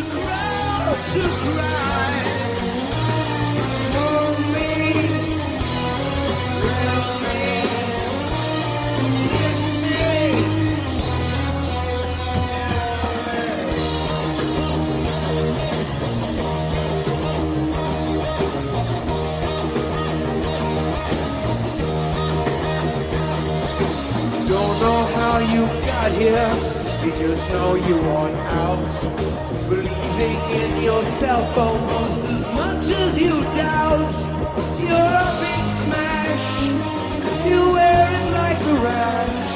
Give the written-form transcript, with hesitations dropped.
the crowd to cry for me, will me, kiss me. Don't know how you got here, you just know you want out. Believing in yourself almost as much as you doubt. You're a big smash, you're wearing like a rash.